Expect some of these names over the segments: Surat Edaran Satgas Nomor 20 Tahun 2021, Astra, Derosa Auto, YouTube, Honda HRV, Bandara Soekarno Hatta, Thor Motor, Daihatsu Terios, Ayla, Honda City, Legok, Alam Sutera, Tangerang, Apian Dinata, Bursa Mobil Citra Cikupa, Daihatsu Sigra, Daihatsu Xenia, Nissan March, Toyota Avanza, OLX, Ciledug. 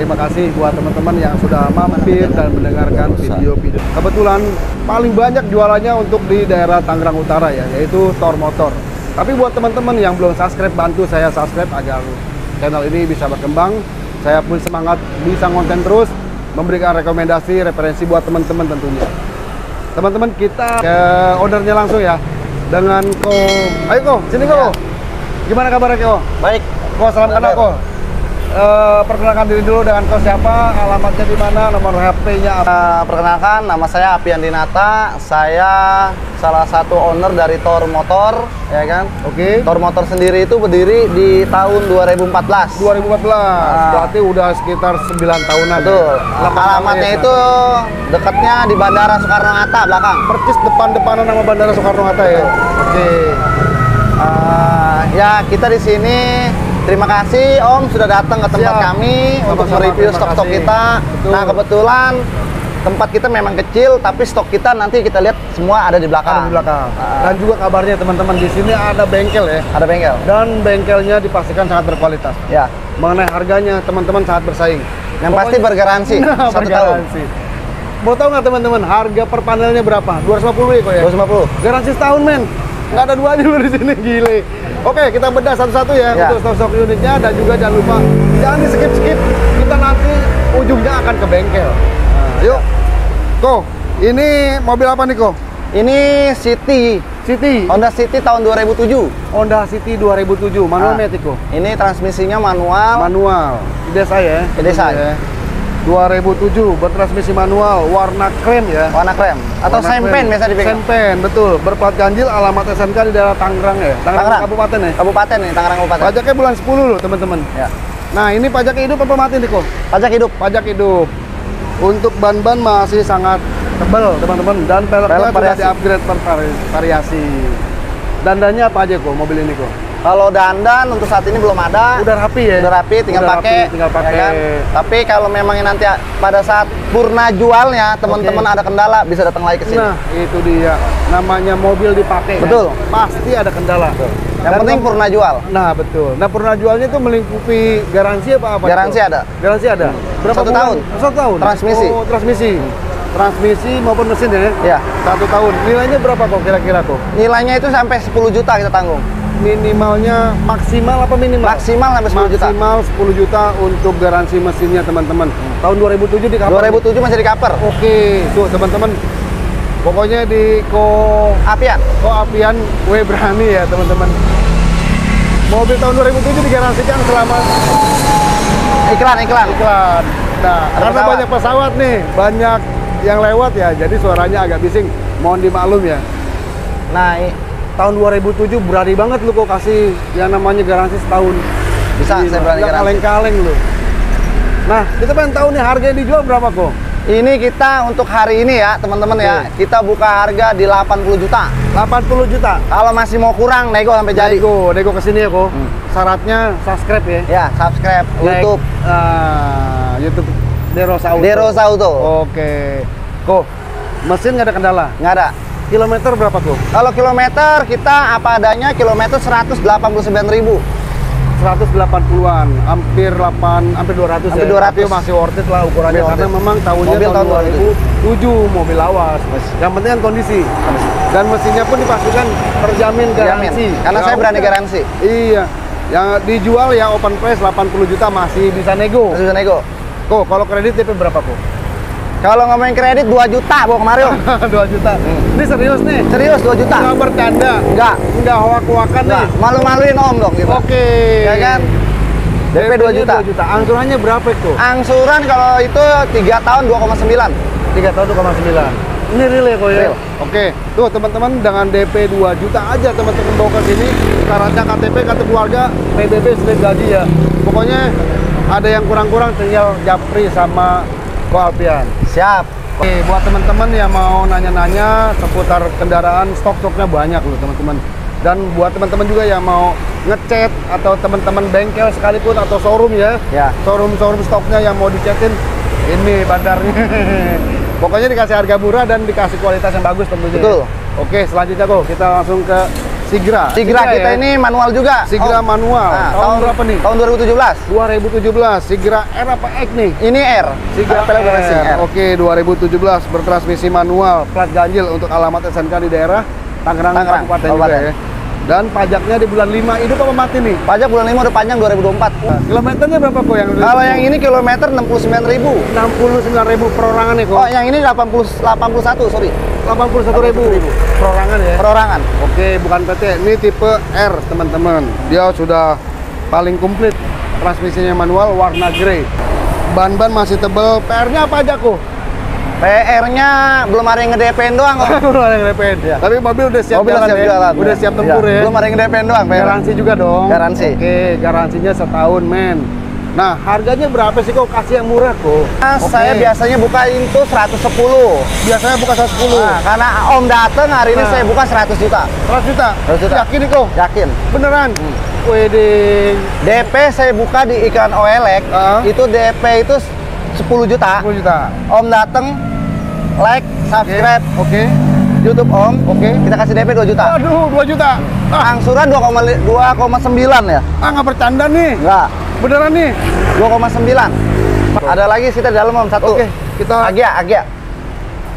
Terima kasih buat teman-teman yang sudah mampir dan mendengarkan video-video. Kebetulan paling banyak jualannya untuk di daerah Tangerang Utara ya, yaitu Thor Motor. Tapi buat teman-teman yang belum subscribe, bantu saya subscribe agar channel ini bisa berkembang. Saya pun semangat bisa konten terus, memberikan rekomendasi, referensi buat teman-teman tentunya. Teman-teman, kita ke ownernya langsung ya. Dengan Ko. Ayo Ko, sini Ko. Gimana kabarnya Ko? Baik. Ko, salam kenal Ko. Perkenalkan diri dulu dengan kos siapa, alamatnya di mana, nomor HP-nya. Perkenalkan, nama saya Apian Dinata. Saya salah satu owner dari Thor Motor, ya kan? Oke. Thor Motor sendiri itu berdiri di tahun 2014. 2014. Berarti udah sekitar 9 tahunan. Betul. Ya? Alamatnya itu dekatnya di Bandara Soekarno Hatta belakang. Persis depan-depanan sama Bandara Soekarno Hatta ya. Oke. Ya, kita di sini. Terima kasih Om sudah datang ke tempat kami untuk mereview stok-stok kita. Betul. Nah, kebetulan tempat kita memang kecil, tapi stok kita nanti kita lihat semua ada di belakang. Ada di belakang. Dan juga kabarnya teman-teman di sini ada bengkel ya. Ada bengkel. Dan bengkelnya dipastikan sangat berkualitas. Ya. Mengenai harganya teman-teman sangat bersaing. Yang pokoknya, pasti bergaransi. Nah, 1 tahun. Mau tahu nggak teman-teman harga per panelnya berapa? 250 ya kok ya? 250. Garansi setahun men. Nggak ada duanya lu di sini, gile. Oke, kita bedah satu-satu ya, untuk stok-stok unitnya. Dan juga jangan lupa, jangan di skip-skip, kita nanti ujungnya akan ke bengkel. Yuk Ko, ini mobil apa nih Ko? Ini City. City? Honda City tahun 2007. Honda City 2007, manual metik Ko? Ini transmisinya manual. Manual, desa ya? Desa ya. 2007 bertransmisi manual, warna krem ya. Warna krem atau sempen biasa dipakai. Sempen, betul. Berplat ganjil, alamat SMK di daerah Tangerang ya. Tangerang Kabupaten ya. Kabupaten nih, Tangerang Kabupaten. Pajaknya bulan 10 loh, teman-teman. Ya. Nah, ini pajak hidup apa mati nih, Ko? Pajak hidup. Pajak hidup. Untuk ban-ban masih sangat tebal, teman-teman, dan peleknya sudah di-upgrade per variasi. Dandannya apa aja, Ko, mobil ini, Ko? Kalau dandan untuk saat ini belum ada. Udah rapi ya? Udah rapi, tinggal pakai. Ya kan? Tapi kalau memang nanti pada saat purna jualnya, teman-teman ada kendala, bisa datang lagi ke sini. Nah, itu dia. Namanya mobil dipakai. Betul. Kan? Pasti ada kendala. Betul. Yang penting purna jual. Nah, betul. Nah, purna jualnya itu melingkupi garansi apa-apa? Garansi itu? Ada. Garansi ada? Berapa 1 tahun. 1 tahun? Transmisi. Oh, transmisi. Transmisi maupun mesin ya? Iya. 1 tahun. Nilainya berapa kok kira-kira kok? Nilainya itu sampai 10 juta kita tanggung. Minimalnya maksimal apa minimal? Maksimal sampai 10 juta. Maksimal 10 juta untuk garansi mesinnya teman-teman. Tahun 2007 di cover. 2007 masih di cover. Oke, tuh teman-teman. Pokoknya di Ko Apian. Ko Apian gue berani ya teman-teman. Mobil tahun 2007 digaransikan selama iklan. Nah, karena banyak pesawat nih, banyak yang lewat ya. Jadi suaranya agak bising. Mohon dimaklum ya. Nah, tahun 2007 berani banget lu kok kasih yang namanya garansi setahun. Bisa, saya berani garansi. Kaleng-kaleng lu. Nah, kita pengen tahu nih harganya dijual berapa kok? Ini kita untuk hari ini ya, teman-teman ya. Kita buka harga di 80 juta. 80 juta. Kalau masih mau kurang, nego sampai jadi. Nego ke sini ya, Ko. Syaratnya subscribe ya. Ya, subscribe like, YouTube. YouTube Derosa Auto. Derosa Auto. Oke. Ko, mesin nggak ada kendala? Nggak ada. Kilometer berapa tuh? Kalau kilometer kita apa adanya, kilometer 189.000. 180-an, hampir 200 ya. 200. Tapi masih worth it lah ukurannya karena memang tahunnya tahun 2007, mobil lawas. Yang penting kan kondisi. Dan mesinnya pun dipastikan terjamin garansi. Karena saya berani garansi. Iya. Yang dijual ya open price 80 juta masih bisa nego. Masih bisa nego. Kok kalau kredit tipe berapa kok? Kalau ngomongin kredit 2 juta bawa kemarin. 2 juta. Ini serius nih. Serius 2 juta. Enggak bercanda. Enggak hoak-hoakan nih. Malu-maluin Om dong gitu. Oke. Ya kan? DP 2 juta. 2 juta. Angsurannya berapa itu? Angsuran kalau itu 3 tahun 2,9. 3 tahun 2,9. Ini real ya kok ya. Oke. Tuh teman-teman dengan DP 2 juta aja teman-teman bawa ke sini. Syaratnya KTP, kartu keluarga, PBB, slip gaji ya. Pokoknya ada yang kurang-kurang tinggal japri sama Ko Alpian. Siap. Oke, buat teman-teman yang mau nanya-nanya seputar kendaraan, stok-stoknya banyak loh teman-teman. Dan buat teman-teman juga yang mau ngecat atau teman-teman bengkel sekalipun atau showroom ya, showroom stoknya yang mau dicetin, ini bandarnya. Pokoknya dikasih harga murah dan dikasih kualitas yang bagus tentunya. Betul. Oke, selanjutnya kok kita langsung ke Sigra. Sigra kita ya? Ini manual juga. Sigra manual. Nah, tahun berapa nih? Tahun 2017. 2017. Sigra R apa X nih? Ini R. Sigra R. Oke, 2017 bertransmisi manual, plat ganjil untuk alamat SNK di daerah Tangerang, Kabupaten. Ya. Dan pajaknya di bulan 5 hidup apa mati nih? Pajak bulan 5 udah panjang 2024. Nah, kilometernya berapa kok yang udah? Kalau yang ini kilometer 69.000. 69.000 perorangannya kok. Oh, yang ini 81.000 perorangan ya? Perorangan. Oke, bukan PT. Ini tipe R, teman-teman. Dia sudah paling komplit. Transmisinya manual warna grey. Ban-ban masih tebel. PR-nya apa aja kok? PR-nya belum ada yang nge-DPN doang kok. Belum ada yang nge-DPN ya. Tapi mobil udah siap jalan ya? Udah siap tempur ya? Belum ada yang nge-DPN doang. Garansi juga dong? Garansi. Oke, garansinya setahun men. Nah, harganya berapa sih kok? Kasih yang murah kok. Nah, saya biasanya buka itu 110. Biasanya buka 110? Nah, karena om dateng hari ini saya buka 100 juta. 100 juta? 100 juta. Yakin kok? Yakin. Beneran? Weding. DP saya buka di iklan Oelek, itu DP itu 10 juta. 10 juta. Om dateng, like, subscribe, YouTube Om, kita kasih DP 2 juta. Aduh, 2 juta. Angsuran 2,9 ya? Ah, nggak bercanda nih. Nggak. Beneran nih. 2,9. Ada lagi kita di dalam Om, satu. Oke, kita Agia.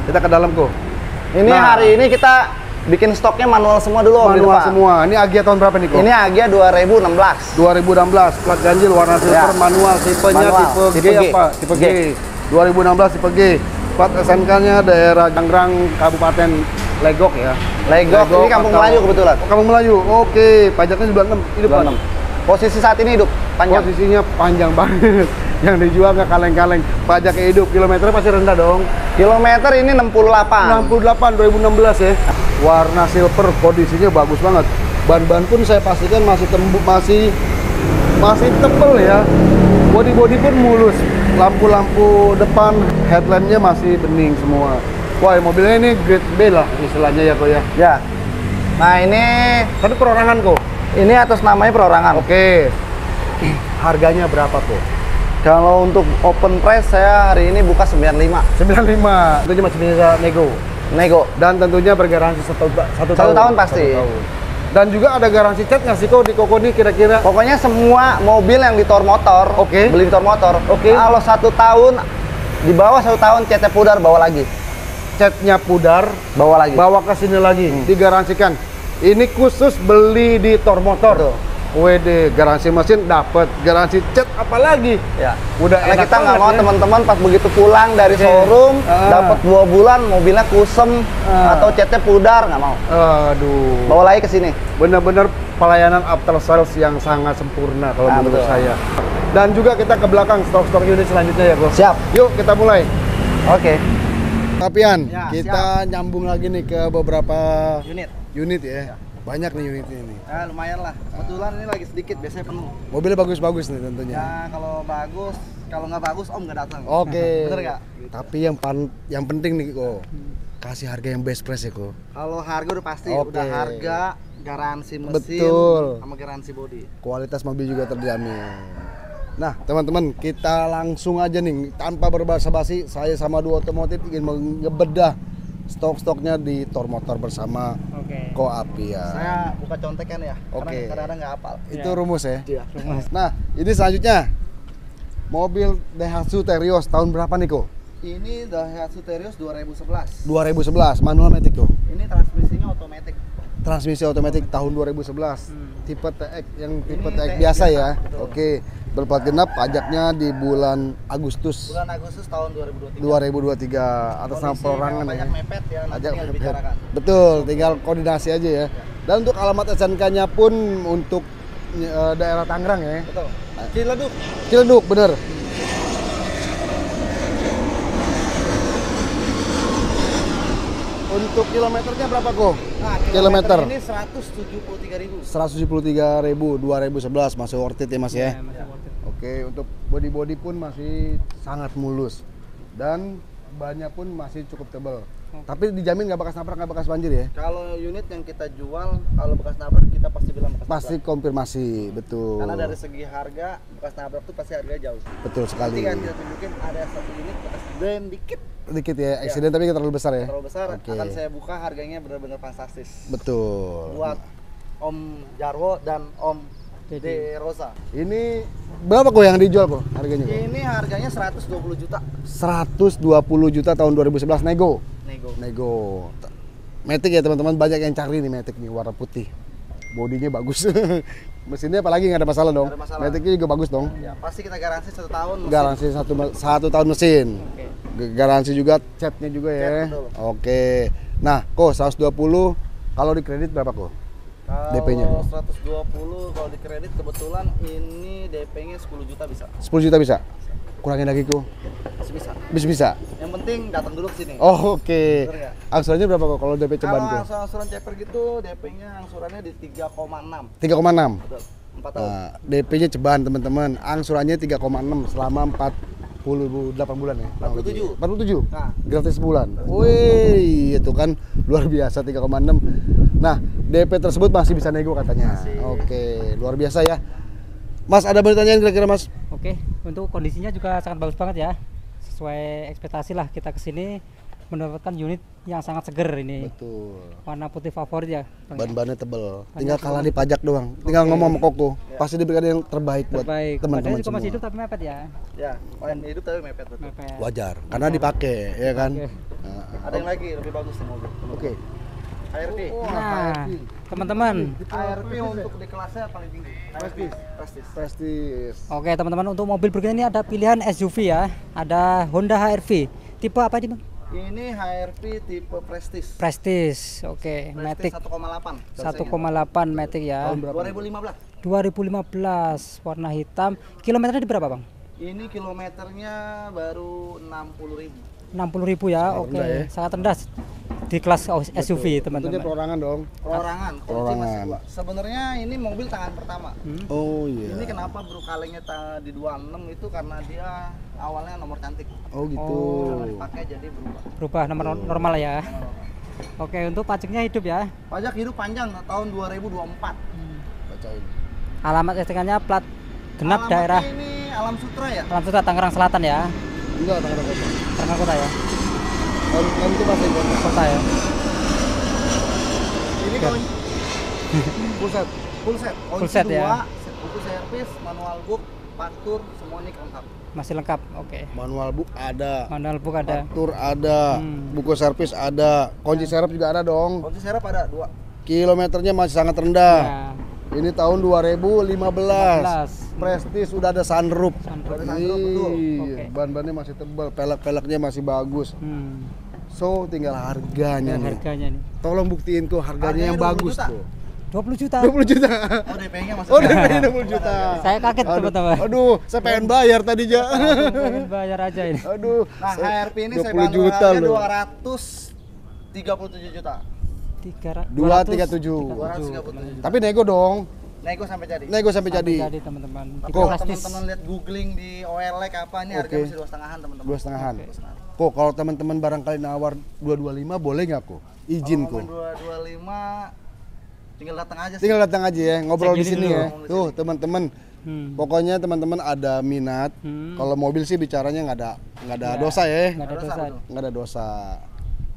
Kita ke dalam kok. Ini hari ini kita bikin stoknya manual semua dulu Om. Manual semua. Ini Agia tahun berapa nih kok? Ini Agia 2016. 2016. Plat ganjil warna silver manual. Tipenya tipe G. 2016 tipe G. Plat SNK-nya daerah Tangerang Kabupaten Legok ya. Legok ini Kampung Melayu kebetulan. Oh, Kampung Melayu. Oke, pajaknya di bulan 6 hidup. Posisi saat ini hidup panjang. Posisinya panjang banget. Yang dijual nggak kaleng-kaleng, pajaknya hidup. Kilometer pasti rendah dong. Kilometer ini 68. 68 2016 ya. Warna silver, kondisinya bagus banget. Ban-ban pun saya pastikan masih tebel ya. Bodi-bodi pun mulus. Lampu-lampu depan, headlampnya masih bening semua. Wah, mobilnya ini grade B lah istilahnya ya kok ya. Ya. Nah ini tapi perorangan kok. Ini atas namanya perorangan. Oke. Harganya berapa tuh? Kalau untuk open price saya hari ini buka 95. 95. Itu cuma bisa nego. Dan tentunya bergaransi satu tahun pasti. Satu tahun. Dan juga ada garansi cat nggak sih kok di Koko ini kira-kira? Pokoknya semua mobil yang di Thor Motor, beli Thor Motor. Kalau 1 tahun di bawah 1 tahun catnya pudar bawa lagi. Catnya pudar bawa lagi. Bawa ke sini lagi. Digaransikan. Ini khusus beli di Thor Motor. WD garansi mesin dapat, garansi cat apalagi. Ya. Udah karena enak kita nggak mau teman-teman pas begitu pulang dari showroom dapat 2 bulan mobilnya kusem atau catnya pudar, nggak mau. Aduh. Bawa lagi ke sini. Bener-bener pelayanan after sales yang sangat sempurna kalau menurut saya. Dan juga kita ke belakang stok-stok unit selanjutnya ya, Bro. Siap. Yuk kita mulai. Oke. Apian, kita nyambung lagi nih ke beberapa unit ya. Banyak nih unit ini. Ya, lumayan lah. Kebetulan ini lagi sedikit, biasanya penuh. Mobilnya bagus-bagus nih tentunya. Ya, kalau bagus, kalau nggak bagus Om nggak datang. Bener nggak? Tapi yang penting nih kok, kasih harga yang best price ya kok. Kalau harga udah pasti, udah harga, garansi mesin, sama garansi bodi. Kualitas mobil juga terjamin. Nah, teman-teman, kita langsung aja nih tanpa berbasa-basi, saya sama Duo Otomotif ingin ngebedah stok-stoknya di Thor Motor bersama Ko Apian. Saya buka contekan ya, karena kadang-kadang nggak hafal. Itu rumus ya? Iya, rumus. Nah, ini selanjutnya mobil Daihatsu Terios tahun berapa nih Ko? Ini Daihatsu Terios 2011. 2011, manual matic Ko? Ini transmisinya otomatis. Transmisi otomatis tahun 2011. Tipe TX, yang tipe TX biasa ya. Berplat genap, pajaknya di bulan Agustus. Bulan Agustus tahun 2023. Atas nama perorangan ya. Mepet ya, pajak mepet. Betul, tinggal koordinasi aja ya. Dan untuk alamat SNK-nya pun untuk daerah Tangerang ya. Betul. Ciledug. Ciledug, bener. Untuk kilometernya berapa kok? Nah, kilometer ini 173.000. 2011 masih worth it ya Mas ya. Oke, untuk bodi-bodi pun masih sangat mulus dan bannya pun masih cukup tebal. Tapi dijamin nggak bekas nabrak, nggak bekas banjir ya? Kalau unit yang kita jual, kalau bekas nabrak kita pasti bilang bekas nabrak. Pasti konfirmasi, betul. Karena dari segi harga, bekas nabrak itu pasti harganya jauh. Betul sekali. Jadi mungkin ada satu unit bekas brand dikit ya, eksiden tapi terlalu besar ya? Terlalu besar, akan saya buka harganya benar-benar fantastis. Betul. Buat Om Jarwo dan Om Derosa. Ini berapa kok yang dijual kok harganya? Ini harganya 120 juta. 120 juta tahun 2011 nego. Nego. Matic ya teman-teman, banyak yang cari nih Matic nih warna putih. Bodinya bagus. Mesinnya apalagi nggak ada masalah dong. Ada masalah. Maticnya juga bagus dong. Ya, pasti kita garansi 1 tahun. Mesin. Garansi satu tahun mesin. Okay. Garansi juga catnya juga ya. Oke. Okay. Nah, kok 120 kalau di kredit berapa kok? DP-nya 120 kalau di kredit, kebetulan ini DP-nya 10 juta bisa. 10 juta bisa? Kurangin lagi ku? Bisa. Yang penting datang dulu ke sini. Oh, oke. Okay. Angsurannya berapa kok kalau DP ceban tuh? Kalau angsuran ceper gitu DP-nya angsurannya di 3,6. 3,6. Betul. 4 tahun. Nah, DP-nya ceban teman-teman. Angsurannya 3,6 selama 48 bulan ya. 47. 47. Nah, gratis sebulan. Wih, itu kan luar biasa 3,6. Nah, DP tersebut masih bisa nego katanya. Oke, luar biasa ya. Mas, ada pertanyaan kira-kira Mas? Oke, untuk kondisinya juga sangat bagus banget ya. Sesuai ekspektasi lah, kita kesini mendapatkan unit yang sangat seger ini. Betul. Warna putih favorit ya. Ban-bannya tebel. Tinggal kalah di pajak doang. Okay. Tinggal ngomong sama Koko. Ya. Pasti diberikan yang terbaik buat teman-teman semua. Masih hidup tapi mepet ya. Ya, masih hidup tapi mepet, betul. Mepet. Wajar, karena dipakai ya kan. Okay. Nah, ada yang lagi lebih bagus nih mobil. Oke. Okay. HRV. Nah, teman-teman, HRV untuk di kelasnya paling tinggi. Prestis. Oke, teman-teman, untuk mobil berikutnya ini ada pilihan SUV ya. Ada Honda HRV. Tipe apa ini, Bang? Ini HRV tipe Prestis. Prestis. Oke, Matic 1,8 Matic ya. 2015. Warna hitam. Kilometernya di berapa, Bang? Ini kilometernya baru 60.000. 60.000 ya. Oke, ya. Sangat rendah. Di kelas SUV teman-teman. Itu perorangan dong. Perorangan. Sebenarnya ini mobil tangan pertama. Oh iya. Yeah. Ini kenapa berkalengnya di 26 itu karena dia awalnya nomor cantik. Oh gitu. Karena dipakai jadi berubah. Berubah nomor normal ya. Oke, untuk pajaknya hidup ya. Pajak hidup panjang tahun 2024. Bacain. Alamat STK-nya plat genap. Alamat daerah. Ini Alam Sutera ya. Alam Sutera Tangerang Selatan ya. Enggak, Tangerang Kota. Tangerang Kota ya. Itu masih kota ya. Ini kalau full set ya. Buku servis, manual book, faktur, semuanya lengkap. Masih lengkap, oke. Manual book ada. Faktur ada. Buku servis ada. Kunci serep juga ada dong. Kunci serep ada 2. Kilometernya masih sangat rendah. Ya. Ini tahun 2015. Prestis udah ada sunroof. Betul. Okay. Ban-bannya masih tebal, pelek-peleknya masih bagus. So tinggal harganya nih. Tolong buktiin tuh harganya yang bagus tuh. 20 juta. Oh, DP-nya masih. Oh, DP-nya 20 juta. Saya kaget teman-teman. Aduh, saya pengen bayar tadi aja. Pengen bayar aja ini. Aduh. Nah, HRV ini saya bayar 237 juta. 237. Tapi nego dong. Nego sampai jadi teman-teman. Kok teman-teman lihat googling di OLX apa ini harganya masih 2,5-an teman-teman. 2,5-an. Kok kalau teman-teman barangkali nawar 225 boleh nggak kok? Izin kok. 225 tinggal datang aja sih. Tinggal datang aja ya, ngobrol di sini ya. Tuh teman-teman. Pokoknya teman-teman ada minat, kalau mobil sih bicaranya nggak ada dosa ya. Nggak ada dosa.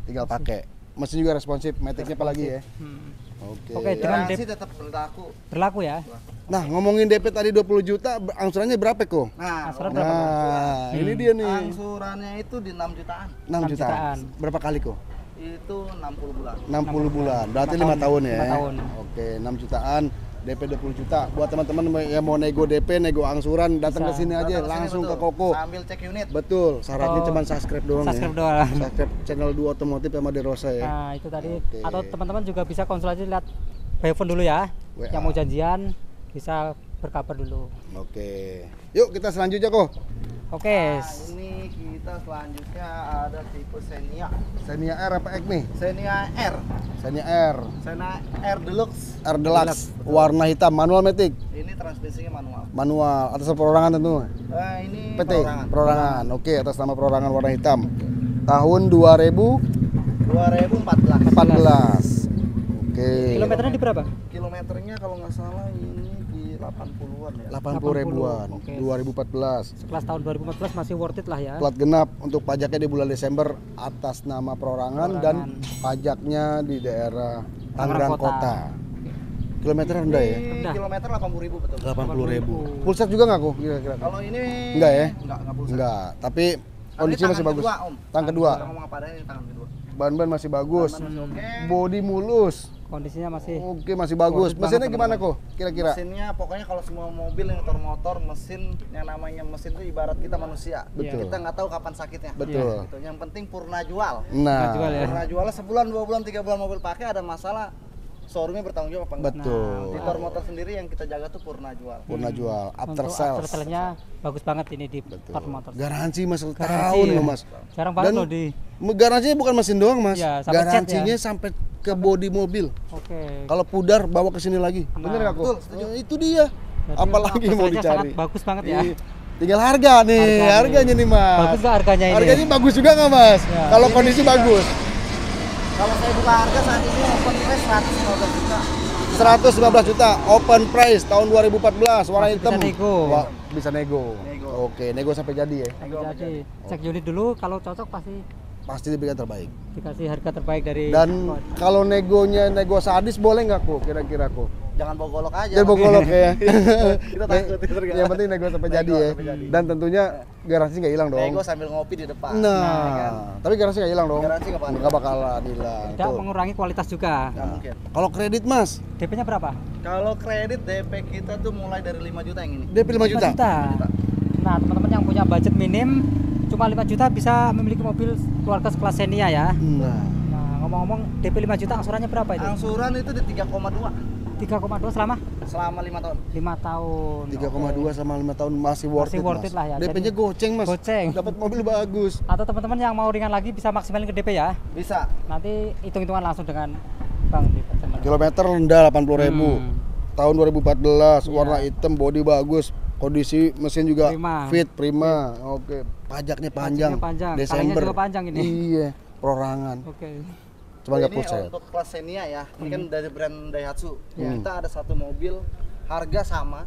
Tinggal pakai. Mesin juga responsif, metiknya apalagi ya. Oke, dengan DP tetap berlaku ya. Nah, ngomongin DP tadi 20 juta, angsurannya berapa kok? Nah, ini dia nih. Angsurannya itu di 6 jutaan. 6 jutaan. Berapa kali kok? Itu 60 bulan. 60 bulan. Berarti 5 tahun ya. 5 tahun. Oke, 6 jutaan, DP 20 juta. Buat teman-teman yang mau nego DP, nego angsuran, datang ke sini aja langsung ke Koko. Sambil cek unit. Betul. Syaratnya cuma subscribe doang ya. Subscribe channel 2 Otomotif sama Derosa ya. Nah, itu tadi. Atau teman-teman juga bisa konsultasi lihat by phone dulu ya. Yang mau janjian bisa berkabar dulu. Oke. Yuk kita selanjutnya kok. Oke. Nah, ini kita selanjutnya ada tipe Xenia. Xenia R apa X nih? Xenia R Deluxe. R Deluxe. Warna hitam, manual matic. Ini transmisinya manual. Manual. Atas perorangan tentu. Ini PT. Perorangan. Oke, atas nama perorangan warna hitam. Tahun 2014. Oke. Kilometernya di berapa? Kilometernya kalau nggak salah ini 80-an ya. 80 ribuan. Okay. 2014. Sekelas tahun 2014 masih worth it lah ya. Plat genap untuk pajaknya di bulan Desember atas nama perorangan dan pajaknya di daerah Tangerang Kota. Kilometer rendah ya? Rendah. Kilometer 80.000 betul. 80.000. Full set juga nggak kok kira-kira? Kalau ini enggak ya? Enggak full set. Enggak, tapi kondisi masih bagus. Tang kedua. Ban-ban masih bagus. Bodi mulus. Kondisinya masih oke, masih bagus. Mesinnya gimana kok kira-kira? Mesinnya pokoknya kalau semua mobil yang motor, mesin yang namanya mesin itu ibarat kita manusia. Betul. Kita nggak tahu kapan sakitnya. Betul. Gitu. Yang penting purna jual. Nah, purna jualnya sebulan, 2 bulan, 3 bulan mobil pakai ada masalah, showroomnya bertanggung jawab apa enggak? Betul. Nah, di Thor Motor sendiri yang kita jaga tuh purna jual. Purna jual, after sales. After sales-nya bagus banget ini di Thor Motor. Garansi mas, tahun loh mas. Jarang banget loh di. Garansinya bukan mesin doang mas. Ya, garansinya ya, sampai ke bodi mobil. Oke. Okay. Kalau pudar bawa ke sini lagi. Nah, bener nggak kok? Itu dia. Jadi, apalagi mau dicari. Bagus banget ya. Tinggal harga nih, harganya nih mas. Bagus nggak harganya ini? Harganya bagus juga nggak mas? Ya. Kalau kondisi ini bagus. Kalau saya buka harga saat ini open price 115 juta. 115 juta open price tahun 2014 warna hitam. Bisa nego. Wah, bisa nego. Oke, nego sampai jadi ya. Nego jadi. Cek unit dulu, kalau cocok pasti diberikan terbaik. Dikasih harga terbaik dari. Dan kalau negonya nego sadis boleh nggak kok kira-kira kok? Jangan bawa golok aja. Jangan bawa golok ya. Kita takut terganggu. Yang penting nego sampai jadi ya. Dan tentunya garansi nggak hilang dong. Nego sambil ngopi di depan. Nah kan? Tapi garansi nggak hilang dong. Garansi nggak bakalan hilang. Tidak mengurangi kualitas juga. Nggak mungkin. Kalau kredit mas, DP-nya berapa? Kalau kredit DP kita tuh mulai dari 5 juta yang ini. DP 5 juta. Nah teman-teman yang punya budget minim cuma 5 juta bisa memiliki mobil keluarga sekelas Xenia ya. Nah ngomong-ngomong DP 5 juta angsurannya berapa itu? Angsuran itu di 3,2. 3,2 selama 5 tahun. 5 tahun. 3,2 sama 5 tahun masih worth it lah ya. DP-nya goceng mas. Goceng. Dapat mobil bagus. Atau teman-teman yang mau ringan lagi bisa maksimalin ke DP ya? Bisa. Nanti hitung-hitungan langsung dengan Bang. Kilometer rendah 80.000. Tahun 2014 warna hitam, bodi bagus, kondisi mesin juga prima. Oke. Pajaknya panjang. Desember. Juga panjang ini. Iya. Perorangan. Oke. Cuma ini untuk kelas Xenia ya, ini kan dari brand Daihatsu. Kita ada satu mobil harga sama,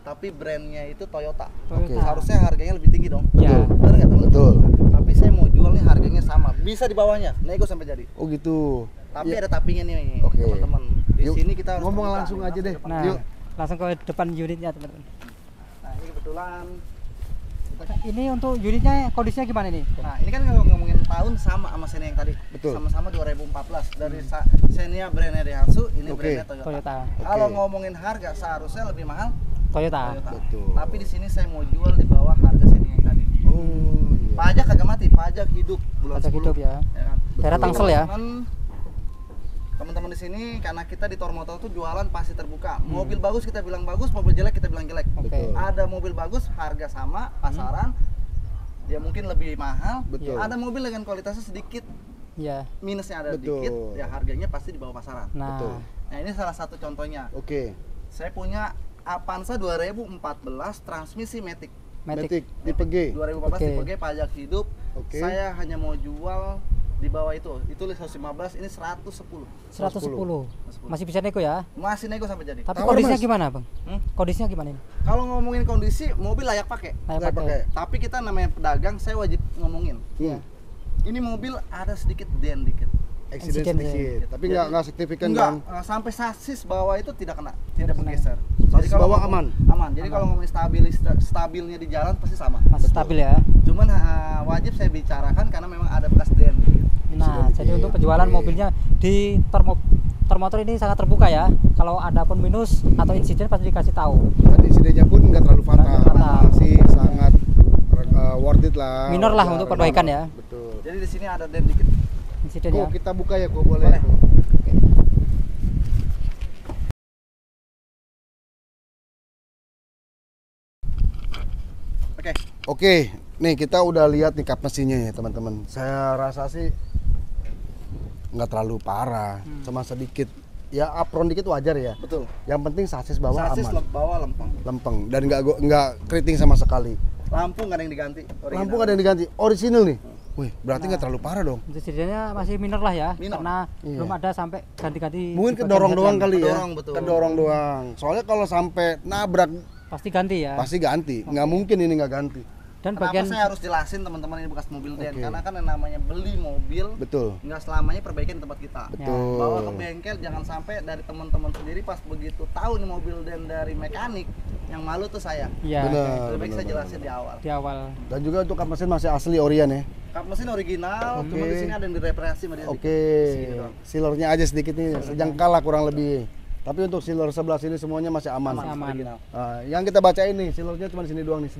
tapi brandnya itu Toyota. Seharusnya harganya lebih tinggi dong. Betul. Benar nggak teman? Betul. Tapi saya mau jualnya harganya sama, bisa di bawahnya, nego sampai jadi. Oh gitu. Tapi ada tapinya nih, teman-teman. Di sini kita harus ngomong langsung aja deh. Nah, yuk langsung ke depan unitnya teman-teman. Nah ini kebetulan. Ini untuk unitnya kondisinya gimana nih? Nah ini kan kalau ngomongin tahun sama Xenia yang tadi. Betul. Sama-sama 2014 dari Xenia brandnya Daihatsu, ini brandnya Toyota. Kalau ngomongin harga seharusnya lebih mahal Toyota. Betul. Tapi di sini saya mau jual di bawah harga Xenia yang tadi. Iya. Pajak agak mati, pajak hidup bulan 10. Pajak hidup ya. Daerah Tangsel ya. Teman-teman di sini karena kita di Thor Motor tuh jualan pasti terbuka. Mobil bagus kita bilang bagus, mobil jelek kita bilang jelek. Ada mobil bagus harga sama pasaran, ya mungkin lebih mahal. Ada mobil dengan kualitasnya sedikit, minusnya ada sedikit, ya harganya pasti di bawah pasaran. Nah, nah ini salah satu contohnya. Saya punya Avanza 2014 transmisi matic. Matic tipe G. 2014 tipe G, pajak hidup. Saya hanya mau jual di bawah itu 115, ini 110. Masih bisa nego ya? Masih nego sampai jadi. Tapi kondisinya gimana bang? Kondisinya gimana ini? Kalau ngomongin kondisi, mobil layak pakai. Tapi kita namanya pedagang, saya wajib ngomongin. Ini mobil ada sedikit dent dikit. Eksiden sedikit. Tapi nggak signifikan bang? Sampai sasis bawah itu tidak kena, tidak bergeser. Sasis bawah aman? Aman, jadi kalau ngomongin stabilnya di jalan pasti sama. Masih stabil ya? Cuman wajib saya bicarakan karena memang ada bekas dent. Nah, jadi untuk penjualan mobilnya di Thor Motor ini sangat terbuka ya. Kalau ada pun minus atau insiden pasti dikasih tahu. Dan insidennya pun nggak terlalu fatal. Masih sangat worth it lah. Minor lah untuk perbaikan ya. Betul. Jadi di sini ada dent dikit. Insidennya. Kok kita buka ya, kok boleh. Oke. Nih kita udah lihat nih kap mesinnya ya teman-teman. Saya rasa sih nggak terlalu parah, cuma sedikit ya apron dikit wajar ya. Betul. Yang penting sasis bawah sasis aman. Sasis bawah lempeng dan nggak keriting sama sekali. Lampu nggak ada yang diganti. Lampu nggak ada yang diganti. Original nih. Wih, berarti nggak terlalu parah dong. Insidennya masih minor lah ya. Minor. Karena belum ada sampai ganti-ganti. Mungkin kedorong doang kali ya. Kedorong doang. Soalnya kalau sampai nabrak pasti ganti ya. Pasti ganti. Nggak mungkin ini nggak ganti. Dan kenapa bagian saya harus jelasin teman-teman ini bekas mobil okay. Den, karena kan yang namanya beli mobil betul nggak selamanya perbaikan di tempat kita betul. Bawa ke bengkel jangan sampai dari teman-teman sendiri pas begitu tahu nih mobil Den dari mekanik yang malu tuh saya ya, benar, lebih baik saya jelasin di awal dan juga untuk kap mesin masih asli Orian ya kap mesin original okay. Cuma di sini ada yang direparasi oke okay. Sealernya aja sedikit nih sejengkal lah kurang lebih. Tapi untuk sealer sebelah sini semuanya masih aman. Yang kita baca ini sealernya cuma di sini doang nih,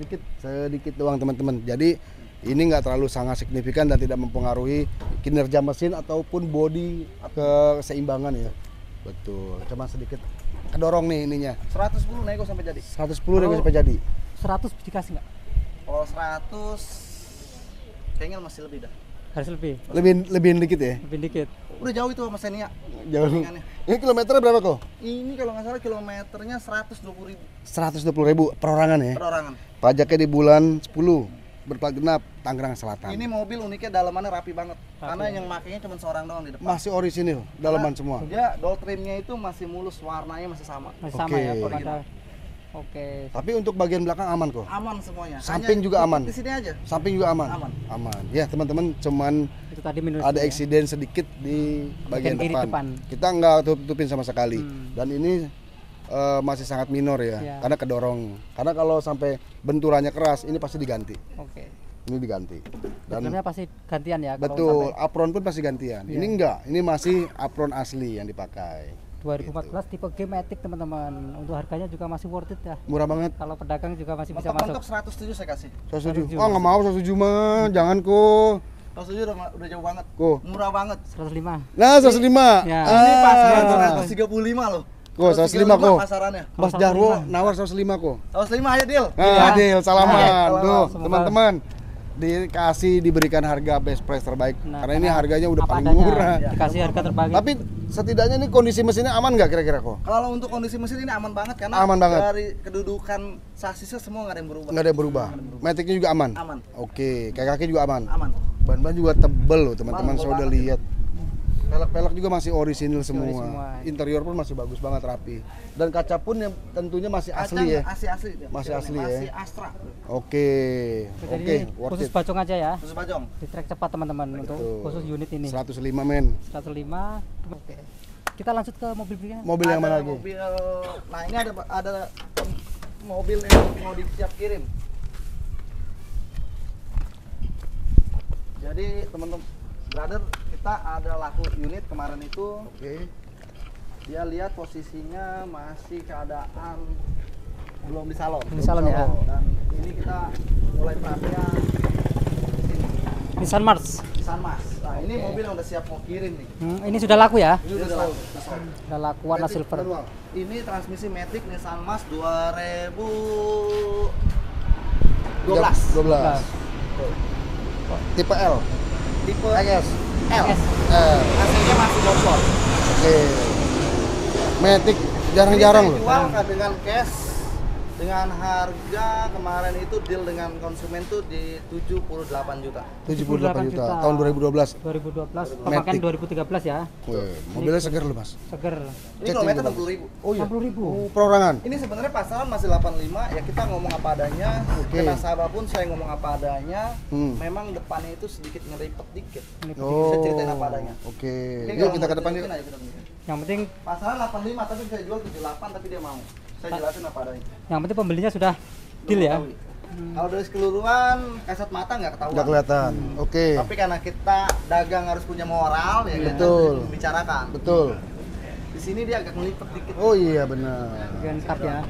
sedikit doang teman-teman. Jadi ini nggak terlalu sangat signifikan dan tidak mempengaruhi kinerja mesin ataupun body keseimbangan ya. Betul. Cuma sedikit kedorong nih ininya. 110 nego sampai jadi. 110 nego sampai jadi. 100 dikasih nggak? Kalau 100 kayaknya masih lebih dah. Harus lebih dikit ya? Lebih dikit. Udah jauh itu sama Xenia. Jauh. Ini kilometernya berapa kok? Ini kalau nggak salah kilometernya 120.000. 120.000 perorangan ya? Perorangan. Pajaknya di bulan 10 berplat genap Tangerang Selatan. Ini mobil uniknya dalamannya rapi banget. Rapi. Karena yang makainya cuma seorang doang di depan. Masih orisinil dalaman semua. Dia door trimnya itu masih mulus, warnanya masih sama. Masih sama ya original. Oke. Tapi untuk bagian belakang aman kok. Aman semuanya. Samping hanya juga aman. Di sini aja. Samping juga aman. Ya teman-teman, cuman itu tadi ada eksiden sedikit di bagian depan. Kita nggak tutupin sama sekali. Dan ini masih sangat minor ya, karena kedorong. Karena kalau sampai benturannya keras, ini pasti diganti. Oke. Ini diganti. Dan sebenarnya pasti gantian ya. Betul. Sampai... apron pun pasti gantian. Iya. Ini enggak. Ini masih apron asli yang dipakai. 2014 gitu. Tipe G-Matic teman-teman. Untuk harganya juga masih worth it ya. Murah banget. Kalau pedagang juga masih bisa masuk. 107 saya kasih. 107. Oh nggak mau 107 mah, jangan kok. 107 udah jauh banget. Kok. Murah banget. 105. Nah 105. Ya. Ini pas 135 loh. Kok 105 kok. Pasarannya. Mas Jarwo nawar 105 kok. 105 aja deal. Nah, deal salaman. Tuh teman-teman. Dikasih diberikan harga best price terbaik karena ini harganya udah paling murah ya. Dikasih harga terbaik tapi setidaknya ini kondisi mesinnya aman nggak kira-kira kok? Kalau untuk kondisi mesin ini aman banget karena dari kedudukan sasisnya semua nggak ada yang berubah Matic-nya juga aman. Oke, kaki-kaki juga aman. Ban-ban juga tebel loh teman-teman, saya udah lihat pelek-pelek juga masih orisinil semua. Interior pun masih bagus banget, rapi. Dan kaca pun yang tentunya masih asli ya. Masih asli ya. Astra. Oke. Khusus bacong aja ya. Khusus bacong. Di trek cepat teman-teman untuk khusus unit ini. 105 men. 105. Oke. Kita lanjut ke mobil berikutnya. Mobil yang mana lagi? Mobil. Nah, ini ada mobil yang mau disiap kirim. Jadi, teman-teman, brother, kita ada lahir unit kemarin itu. Oke. Dia lihat posisinya masih keadaan belum di salon. Ya. Dan ini kita mulai perapian. Nissan March. Nah, ini mobil yang udah siap mau kirim nih. Ini sudah laku ya? Ini sudah laku warna silver. Ini transmisi Matic Nissan March 2012. Tipe L. Tipe L. Hasilnya masih bocor. Oke. Matic jarang-jarang loh. Jual dengan cash dengan harga kemarin itu deal dengan konsumen tuh di 78 juta. 78 juta. Tahun 2012. Pemakaian 2013 ya. Mobilnya seger loh, Mas. Seger. Ini kilometer 60.000. Oh iya. 60.000. Perorangan. Ini sebenarnya pasaran masih 85 ya, kita ngomong apa adanya. Karena sahabat pun saya ngomong apa adanya. Memang depannya itu sedikit ngeripet dikit. Bisa ceritain apa adanya. Oke. Yuk kita ke depan yuk. Yang penting pasaran 85 tapi bisa jual 78 tapi dia mau. Saya jelasin apa adanya. Yang penting pembelinya sudah deal ya. Kalau dari keseluruhan kasat mata nggak ketahuan. Nggak kelihatan. Oke. Tapi karena kita dagang harus punya moral ya. Betul. Kita bicarakan. Betul. Di sini dia agak ngelipet dikit. Oh iya benar. Gentak ya.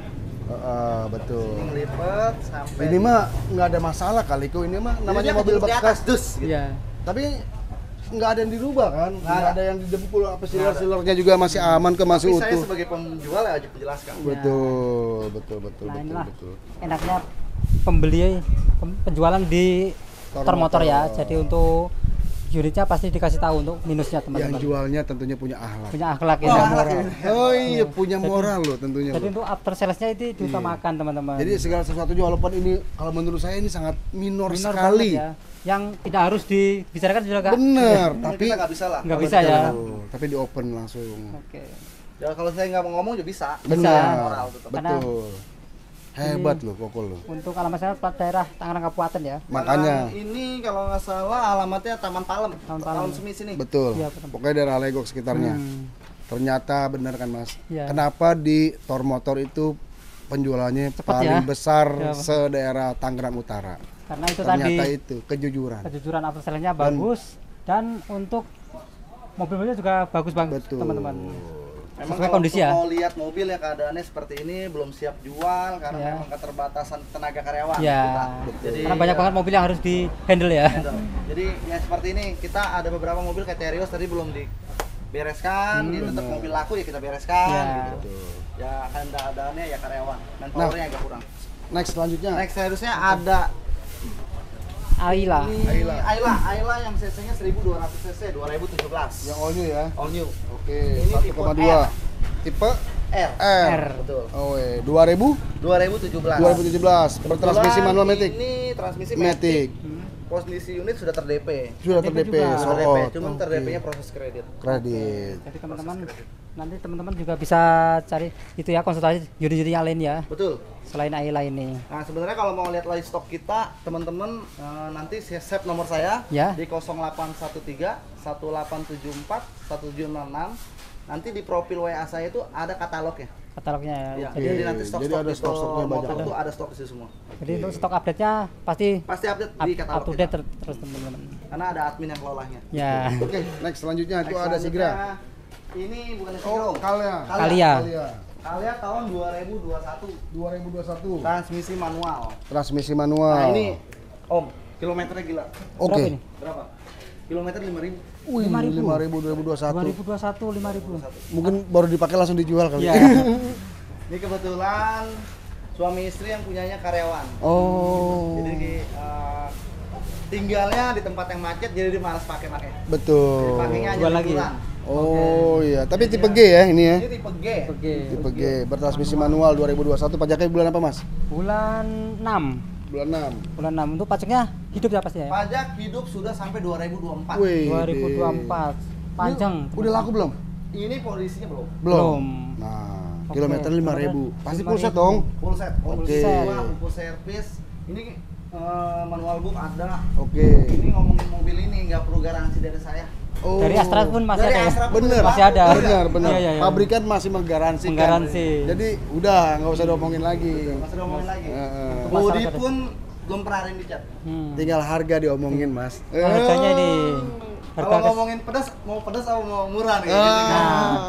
Betul. Ini ngelipet sampai. Ini mah nggak ada masalah kali kok. Ini mah namanya mobil bekas dus. Iya. Tapi nggak ada yang dirubah kan, nggak ada yang didempul, apa siler-silernya juga masih aman ke masih utuh. Tapi saya sebagai penjual ya harus menjelaskan. Betul. Enaknya penjualan di Thor Motor ya, jadi untuk unitnya pasti dikasih tahu untuk minusnya teman-teman. Yang jualnya tentunya punya akhlak. Punya akhlak ya. Oh iya, punya moral loh tentunya. Jadi untuk after salesnya itu diutamakan teman-teman. Jadi segala sesuatunya walaupun ini kalau menurut saya ini sangat minor sekali. Yang tidak harus dibicarakan juga kan? Bener, tapi nggak bisa lah. Nggak bisa ya. Tapi di open langsung. Oke. Ya kalau saya nggak mau ngomong juga bisa. Benar. Moral, betul. Hebat loh Kokol loh. Untuk alamatnya plat daerah Tangerang Kabupaten ya. Makanya ini kalau nggak salah alamatnya Taman Palem. Taman Semi sini. Betul. Ya, pokoknya daerah Legok sekitarnya. Ternyata benar kan Mas. Ya. Kenapa di Thor Motor itu penjualannya paling besar se-daerah Tangerang Utara? Karena itu ternyata tadi itu kejujuran. Kejujuran after sale-nya bagus dan untuk mobil-mobilnya juga bagus banget teman-teman. Memang kalau kondisi ya. Mau lihat mobil ya keadaannya seperti ini, belum siap jual karena memang keterbatasan tenaga karyawan. Jadi karena banyak banget mobil yang harus di handle ya. Jadi ya seperti ini, kita ada beberapa mobil kayak Terios tadi belum dibereskan, ini tetap mobil laku ya kita bereskan gitu. Ya keadaannya ya karyawan, manpowernya agak kurang. Next selanjutnya. Next seharusnya ada Ayla. Ayla yang cc-nya 1200 cc 2017. Yang all new ya. All new. Oke, 1,2. Tipe R. Betul. Oh, 2017. Bertransmisi manual matic. Ini transmisi matic. Posisi unit sudah terdp. Sudah terdp. Cuma terdp-nya proses kredit. Jadi teman-teman nanti teman-teman juga bisa cari itu ya, konsultasi unit-unit yang lain ya. Betul. Selain Ayla ini. Nah, sebenarnya kalau mau lihat live stock kita, teman-teman nanti save nomor saya di 0813 1874 1766. Nanti di profil WA saya itu ada katalognya. Ya. Jadi nanti stok-stok ada stok-stoknya banyak. Itu ada stok sih semua. Jadi untuk stok update-nya pasti update di katalog. Up to date terus teman-teman. Karena ada admin yang kelolanya. Ya. Oke, next selanjutnya itu ada Sigra. Ini bukan Sigra, Kalia. Kalia tahun 2021. Transmisi manual. Nah, ini Om, kilometernya gila. Oke. Berapa? Kilometer 5.000. Wih, 5.000 2021. Mungkin baru dipakai langsung dijual kali. Iya. Ini kebetulan suami istri yang punyanya karyawan. Oh. Jadi tinggalnya di tempat yang macet, jadi dia malas pakai. Betul. Pakainya aja lagi. Oh iya, tapi tipe G ya ini ya. Ini tipe G. Tipe G. Bertransmisi manual 2021. Pajaknya bulan apa, Mas? Bulan 6. Bulan 6 untuk pajaknya hidup ya pastinya. Pajak hidup sudah sampai 2024. Wih, 2024. Panjang. Udah laku belum? Ini polisinya belum. Nah, kilometer 5.000. Pasti full set dong. Full set. Full service. Ini manual book ada. Ini ngomongin mobil ini nggak perlu garansi dari saya. Dari Astra pun masih ada. Bener. Pabrikan masih menggaransi. Jadi udah nggak usah diomongin lagi. Bodi pun belum pernah dicat. Tinggal harga diomongin Mas. Harganya ini. Kalau ngomongin pedas, mau pedas atau mau murah nih?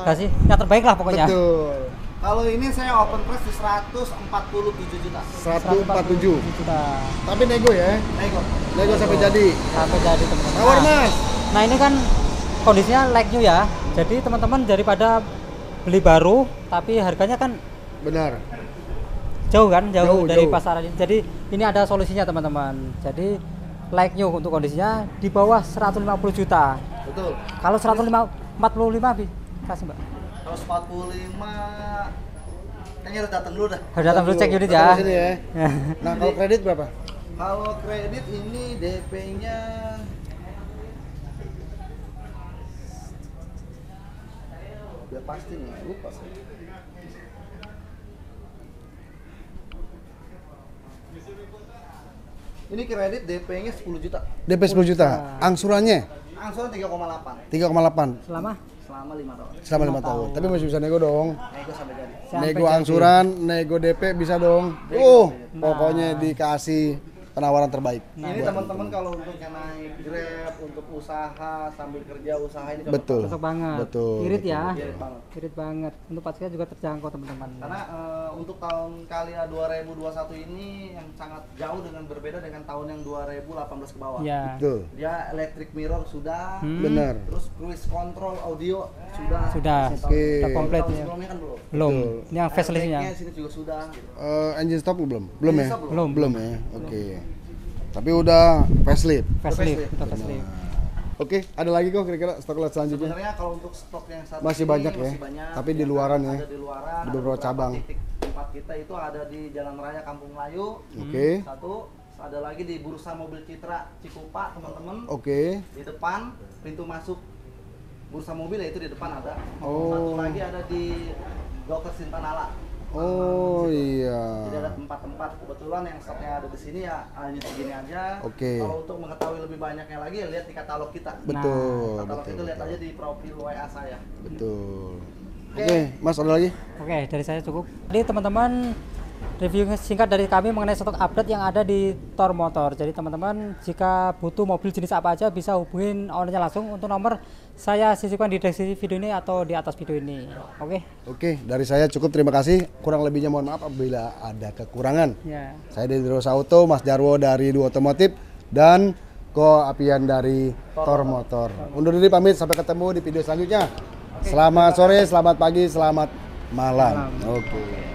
Kasih yang terbaik lah pokoknya. Betul. Kalau ini saya open price di 147 juta. 147 juta. Tapi nego ya? Nego sampai jadi teman-teman. Tawar Mas. Nah ini kan kondisinya like new ya, jadi teman-teman daripada beli baru tapi harganya kan jauh dari pasaran. Jadi ini ada solusinya teman-teman, jadi like new untuk kondisinya di bawah 150 juta. Betul. Kalau 145 kasih Mbak. Kalau 145 kayaknya harus datang dulu dah. Harus datang dulu cek unit ya. Nah kalau kredit berapa? Kalau kredit ini DP-nya 10 juta. DP 10 juta. Angsurannya? Angsuran 3,8. 3,8. Selama 5 tahun. Selama 5 tahun. Tapi masih bisa nego dong. Nego sampai jadi. Nego angsuran, nego DP bisa dong. Pokoknya dikasih penawaran terbaik. Nah, ini teman-teman kalau untuk yang naik Grab, untuk usaha sambil kerja, usaha ini cocok banget. Irit ya. Irit banget. Untuk pajaknya juga terjangkau teman-teman. Karena untuk tahun Kalia 2021 ini yang sangat jauh dengan berbeda dengan tahun yang 2018 ke bawah. Ya. Betul. Dia electric mirror sudah. Benar. Terus cruise control audio sudah. Oke. Komplit ya. Sebelumnya kan belum. Ini yang facelift-nya. Sini juga sudah. Engine stop belum? Belum ya. Oke. Tapi udah facelift. Oke, ada lagi kok kira-kira stok selanjutnya. Sebenarnya kalau untuk stok yang satu masih banyak ya. Tapi di luaran ya. Di beberapa cabang. Tempat kita itu ada di Jalan Raya Kampung Melayu. Oke. Satu, ada lagi di Bursa Mobil Citra Cikupa, teman-teman. Oke. Di depan pintu masuk Bursa Mobil ya itu di depan ada. Satu lagi ada di Dokter Sintanala. Oh iya. Jadi ada tempat-tempat kebetulan yang stoknya ada di sini ya hanya segini aja. Oke. Kalau untuk mengetahui lebih banyaknya lagi ya lihat di katalog kita. Betul. Nah, katalog itu lihat aja di profil WA saya. Betul. Oke, Mas ada lagi? Oke, dari saya cukup. Jadi teman-teman, review singkat dari kami mengenai stok update yang ada di Thor Motor. Jadi teman-teman jika butuh mobil jenis apa aja bisa hubungin ownernya langsung. Untuk nomor saya sisipkan di deskripsi video ini atau di atas video ini. Oke. Oke, dari saya cukup, terima kasih. Kurang lebihnya mohon maaf apabila ada kekurangan. Ya. Saya dari Derosa Auto, Mas Jarwo dari Dua Otomotif, dan Ko Apian dari Thor Motor. Undur diri pamit, sampai ketemu di video selanjutnya. Oke, selamat sore, selamat pagi, selamat malam. Oke.